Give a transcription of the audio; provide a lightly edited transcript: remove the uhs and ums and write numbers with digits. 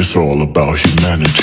It's all about humanity.